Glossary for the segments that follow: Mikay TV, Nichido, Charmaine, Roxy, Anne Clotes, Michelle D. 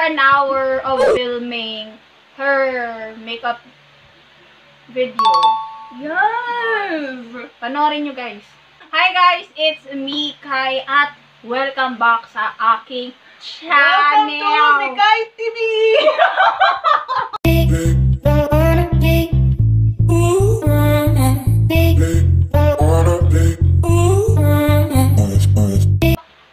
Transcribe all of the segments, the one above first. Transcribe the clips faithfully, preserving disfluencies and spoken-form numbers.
an hour of filming her makeup video. Yes! Panorin nyo, guys. Hi, guys! It's Mikay at welcome back sa aking channel. Welcome to Mikay T V!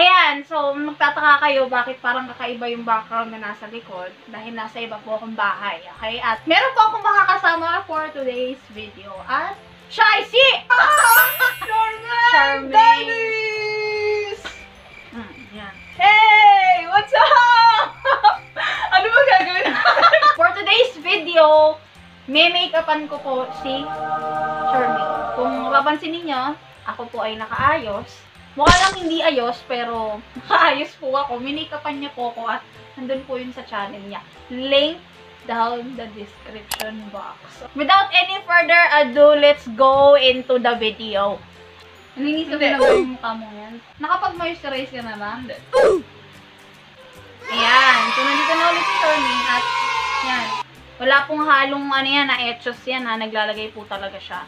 Ayan, so magtataka kayo bakit parang kakaiba yung background na nasa likod dahil nasa iba po akong bahay, okay? At meron po akong makakasama for today's video at siya ay si Charmaine! Charmaine! Hmm, yan. Hey! What's up? Ano ba gagawin natin? For today's video, may make-upan ko po si Charmaine. Kung mapapansin ninyo, ako po ay nakaayos. Mukha lang hindi ayos, pero nakaayos po ako. Minikapan niya po ako at nandun po yun sa channel niya. Link down the description box. Without any further ado, let's go into the video. Naninis ka ba na ba yung mukha mo yan? Nakapag-moisturize ka na ba? Ayan. So, nandito na ulit si Charmaine at yan. Wala pong halong ano yan, na etchos yan ha. Naglalagay po talaga siya.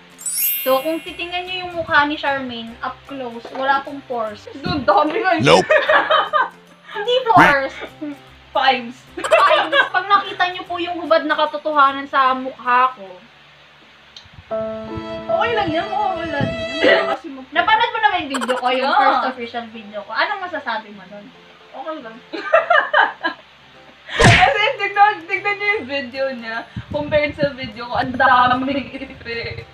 So, kung titingnan nyo yung mukha ni Charmaine, up close, wala pong pores. Dude, dami nga yun. Nope. Hindi pores. Fives. Fives. Pag nakita nyo po yung hubad na katotohanan sa mukha ko. Okay lang yan. Okay lang yan. Napanood mo naman yung video ko, yung yeah. First official video ko. Anong masasabi mo doon? Okay lang. Kasi tignan, tignan nyo yung video niya. Compared sa video ko, ang daming effects.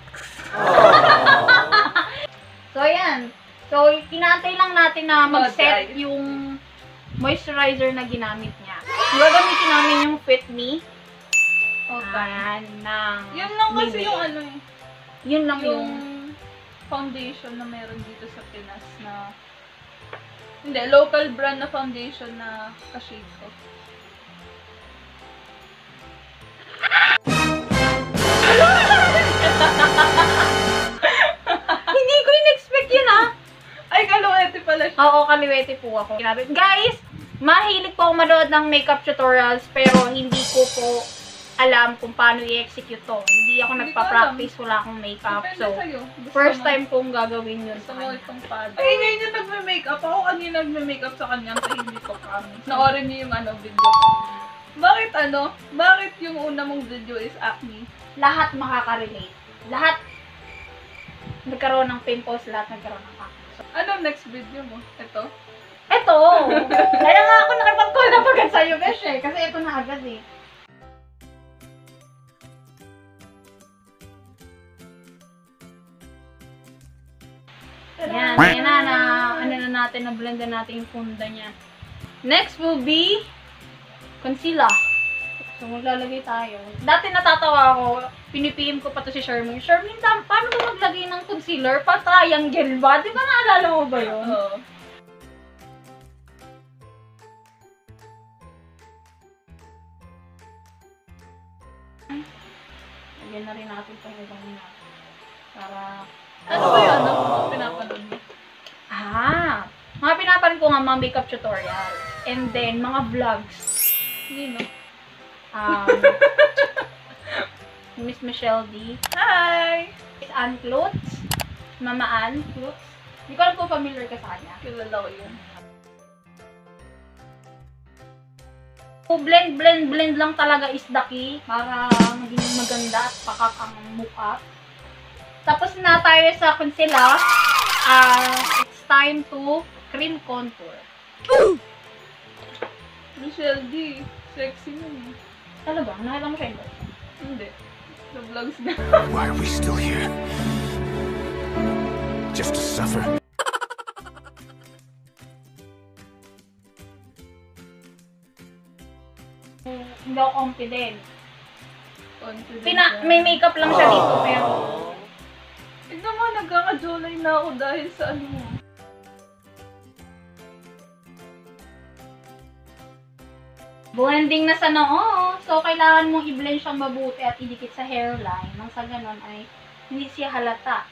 So, ayan. So, inaantay lang natin na mag-set yung moisturizer na ginamit niya. Gagamitin namin yung Fit Me. Okay. Anang yun lang kasi mili. Yung ano eh. Yun lang yung, yung foundation na meron dito sa Pinas na hindi, local brand na foundation na ka-shade ko. Hindi ko in-expect yun ah. Ay, kaluwete pala siya. Oo, kaluwete po ako. Guys, mahilig po ako manood ng makeup tutorials pero hindi ko po alam kung paano i-execute to. Hindi ako nagpa-practice, wala akong makeup. So, first time kong gagawin yun sa kanya. Ay, ngayon yung nagme-makeup. Ako kanina nagme-makeup sa kanya sa hindi ko promise. Naorin niyo yung ano, video. Bakit ano? Bakit yung una mong video is acne? Lahat makaka-relate. Lahat nagkaroon ng pimples, lahat nagkaroon ng acne. So, ano next video mo? Ito? Ito! Kaya nga ako nakapag-call na pagkat sa'yo, besh eh. Kasi ito na agad eh. Ayan, ayan na, na, ano na natin, na-blend na natin yung funda niya. Next will be concealer. So, maglalagay tayo. Dati natatawa ako, pinipim ko pa to si Charmaine. Charmaine, paano mo maglagay ng concealer? Pa-triangle ba? Di ba naalala mo ba yun? Oo. Lagyan na rin natin ito hanggang natin. Para... Ano ba yun? Ano mga pinapanood mo? Ah! Mga pinapanood ko nga mga makeup tutorial. And then, mga vlogs. Hindi, no? Um, Miss Michelle D. Hi! It's Anne Clotes. Mama Anne Clotes. Hindi ko alam po familiar ka sa kanya. Kilala ko yun. Blend, blend, blend lang talaga is the key para maging maganda at pakakang mukha. Tapos na tayo sa concealer. Uh, it's time to cream contour. Michelle D, sexy mo niya. Talaga? Nakita mo siya yung vlogs? Hindi. The vlogs na. Why are we still here? Just to suffer. Hindi ako confident. Confident Pina, may makeup lang siya dito, pero... Tignan mo, nagkakajolay na ako dahil sa ano mo. Blending na sa noo. So, kailangan mong i-blend siyang mabuti at idikit sa hairline. Nang sa ganon ay hindi siya halata.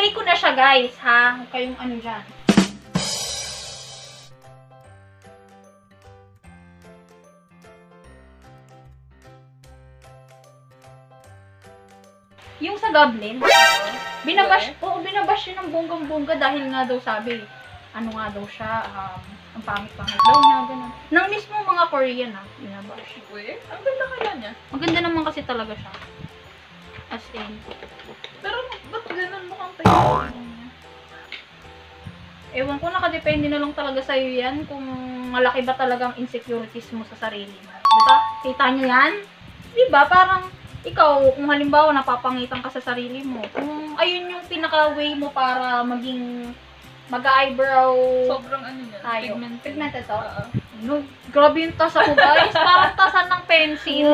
Binibake ko na siya, guys, ha? Huwag kayong ano dyan. Yung sa goblin, binabash, okay. Oo, binabash yun ng bonggang-bongga dahil nga daw sabi, ano nga daw siya, um, ang pangit-pangit daw niya, gano'n. Nang mismo mga Korean, ha, binabash. Wait, ang ganda kaya niya. Maganda naman kasi talaga siya. As in. Pero, ba't gano'n mukhang tayo? Ewan ko, nakadepende na lang talaga sa'yo yan kung malaki ba talagang insecurities mo sa sarili mo. Diba? Kita nyo yan? Diba? Parang, ikaw, kung halimbawa napapangitan ka sa sarili mo, kung ayun yung pinaka-way mo para maging mag-eyebrow... Sobrang ano yan? Tayo. Pigmented. Pigmented to? Uh -huh. No, grabe yung tasa ko, guys. Parang tasa ng pencil.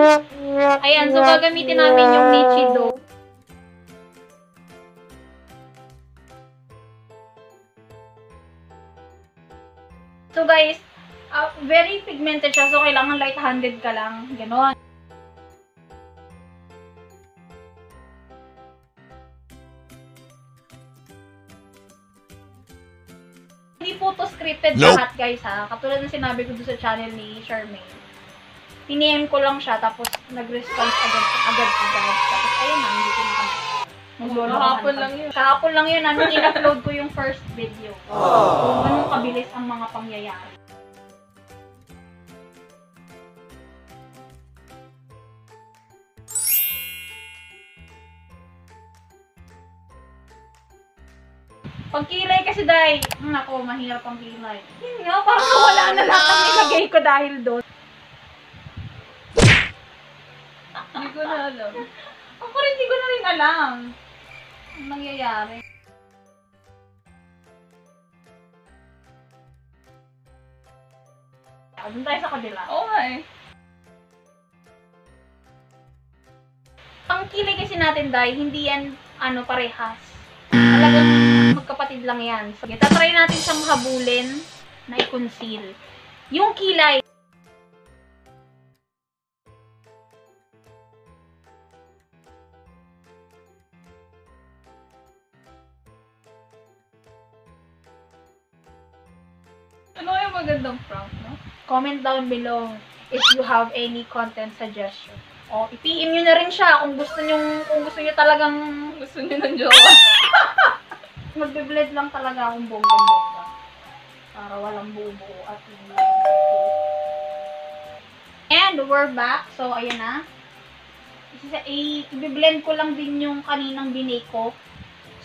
Ayan, so gagamitin namin yung Nichido. So guys, uh, very pigmented siya. So kailangan light-handed ka lang. Ganon. Hindi po to scripted nope. Lahat, guys, ha. Katulad ng sinabi ko doon sa channel ni Charmaine. P N M ko lang siya, tapos nag-response agad, agad, agad. Tapos, ayun na, hindi ko na kami. Kahapon lang yun. Kahapon lang yun, ano, in-upload ko yung first video. So, ganun kabilis ang mga pangyayari. Pagkilay kasi dahil, nako, mahirap ang kilay. Yun nga, parang wala na lahat ang nilagay ko dahil doon. Hindi ko na alam. Ako rin, hindi ko na rin alam. Ang nangyayari. Doon tayo sa kabila. Okay. Ang kilay kasi natin dahil, hindi yan, ano, parehas. Talagang magkapatid lang yan. So, itatry natin siyang habulin na i-conceal. Yung kilay. Ano yung magandang prank, no? Comment down below if you have any content suggestion. O, i-P M nyo na rin siya kung gusto nyo, kung gusto nyo talagang gusto nyo ng jowa. Magbe-blend lang talaga akong bonggang-bongga. Para walang buo-buo at hindi. And we're back. So, ayan na. I-blend ko lang din yung kaninang binake ko.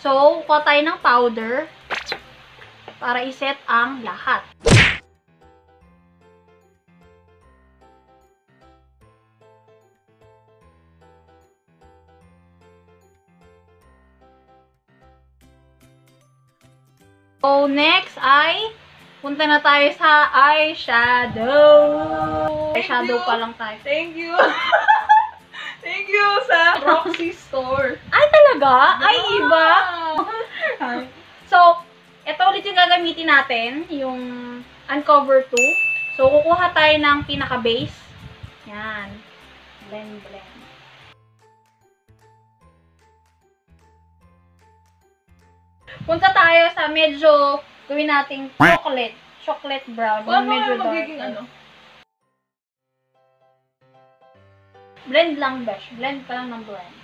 So, kuha tayo ng powder para iset ang lahat. So, next ay, punta na tayo sa eyeshadow. Eyeshadow pa lang tayo. Thank you. Thank you sa Roxy store. Ay, talaga? No. Ay, iba? So, ito ulit yung gagamitin natin, yung Uncover two. So, kukuha tayo ng pinaka-base. Yan. Blend, blend. Punta tayo sa medyo gawin nating chocolate, chocolate brown, yung medyo dark. Ano magiging ano? Blend lang, besh. Blend ka lang ng blend.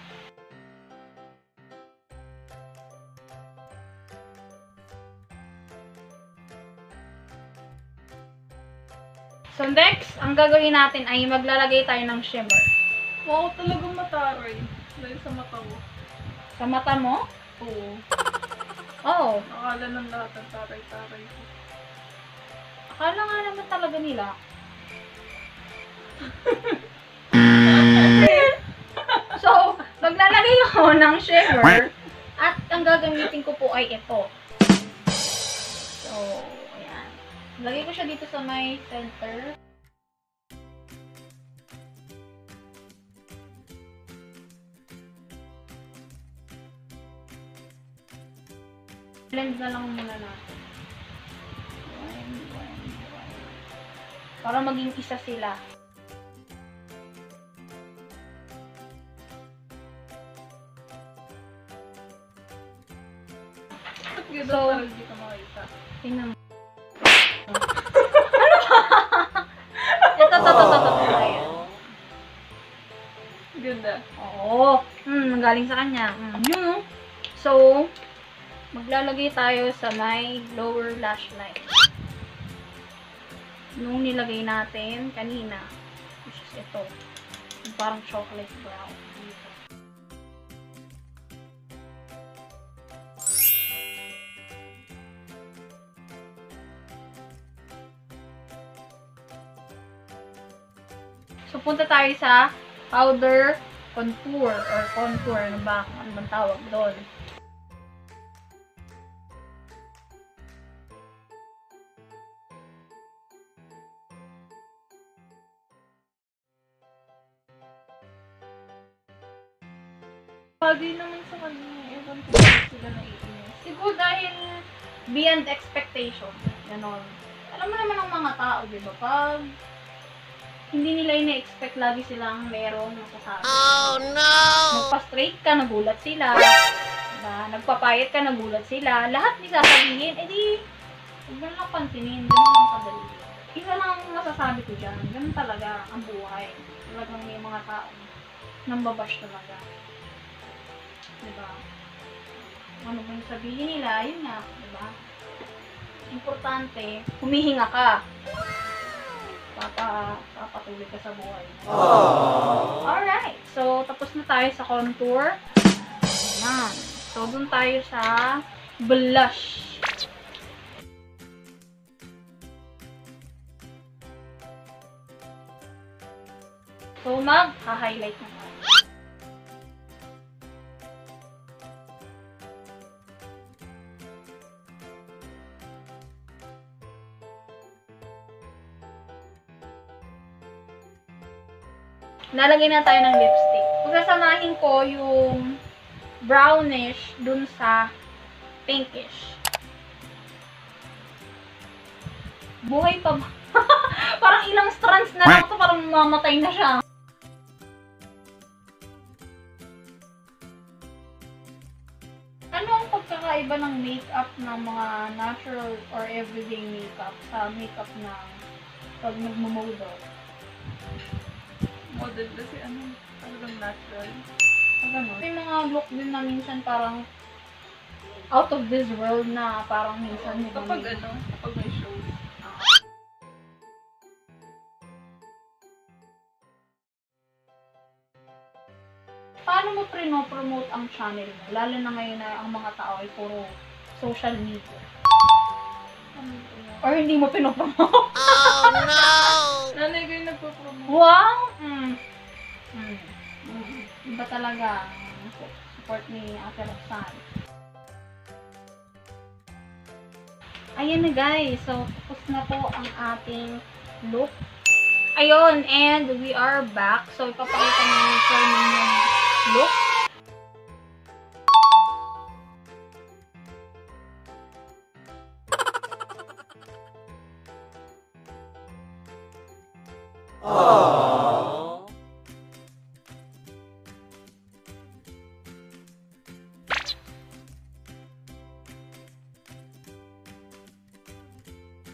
So next, ang gagawin natin ay maglalagay tayo ng shimmer. Wow, talagang mataray. Dahil sa mata mo. Sa mata mo? Oo. Oo. Oh. Akala ng lahat ang taray-taray ko. Akala nga naman talaga nila. So, maglalagay ako ng shimmer at ang gagamitin ko po ay ito. So, ayan. Lagay ko siya dito sa may center. Blend na lang muna natin. Para maging isa sila. So, tingnan mo. Ano ba? Ito, ito, ito, ito. Ganda. Oo. Hmm, galing sa kanya. Mm. So, maglalagay tayo sa my lower lash line. Nung nilagay natin kanina. Which is ito. Parang chocolate brown. So, punta tayo sa powder contour or contour. Ano ba? Ano bang tawag doon? Bagay naman sa kanina. Ewan ko sila naiinis. Siguro dahil beyond expectation. Ganon. Alam mo naman ang mga tao, di ba? Pag hindi nila ina-expect, lagi silang meron masasabi. Oh, no! Nagpa-straight ka, nagulat sila. Diba? Nagpapayat ka, nagulat sila. Lahat nila sabihin, eh di, huwag na lang pantinin. Ganun lang kadali. Isa lang ang masasabi ko dyan. Ganun talaga ang buhay. Talagang may mga tao nambabash talaga. Diba? Ano ba yung sabihin nila? Yun nga, diba? Importante, humihinga ka. Papa, papatuloy ka sa buhay. Aww. Alright. So, tapos na tayo sa contour. Ayan. So, dun tayo sa blush. So, mag-highlight na tayo. Nalagay na tayo ng lipstick. Pagsasamahin ko yung brownish dun sa pinkish. Buhay pa ba? Parang ilang strands na lang ito. Parang mamatay na siya. Ano ang pagkakaiba ng makeup ng mga natural or everyday makeup sa makeup na pag nagmamodo? Model kasi ano, talagang natural. Pagano? May mga look din na minsan parang out of this world na parang minsan. Oh, kapag may... ano, kapag may shows. Ah. Paano mo pre-promote ang channel mo? Lalo na ngayon na ang mga tao ay puro social media. Or hindi mo pinopromote? Oh no! Nanay ko yung nagpo-promote. Wow! Mm. Mm. Mm. Iba talaga ang support ni Ate Roxy. Ayan na guys. So, tapos na po ang ating look. Ayun, and we are back. So, ipapakita namin sa inyo yung look. Aww.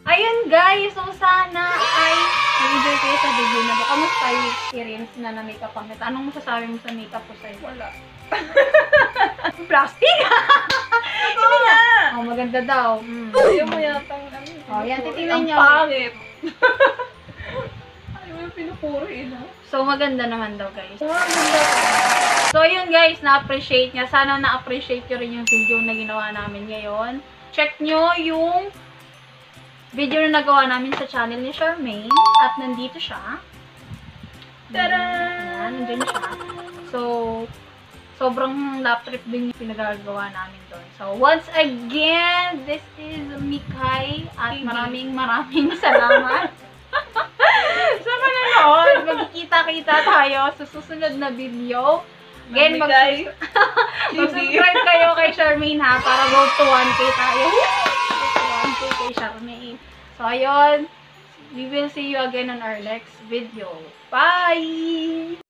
Ayun guys, so sana ay nag-enjoy kayo sa video na ba. Kamusta yung experience na na makeup ang nito? Anong masasabi mo sa makeup ko sa'yo? Wala. Plastic! Hindi na! Oh, maganda daw. Mm. Ayaw mo yatang ano. Oh, yan, titignan niya. Ang pangit. Pinupuro ina. So, maganda naman daw, guys. So, yun, guys. Na-appreciate niya. Sana na-appreciate nyo rin yung video na ginawa namin ngayon. Check nyo yung video na nagawa namin sa channel ni Charmaine. At nandito siya. Tada! Ayan, nandun siya. So, sobrang lap trip din yung pinagagawa namin doon. So, once again, this is Mikay. At maraming maraming salamat. Sa panonood, magkikita-kita tayo sa susunod na video. Again, mag-subscribe mag kayo kay Charmaine ha, para go to one K tayo. one K kay Charmaine. So, ayun, we will see you again on our next video. Bye!